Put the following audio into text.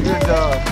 Good job.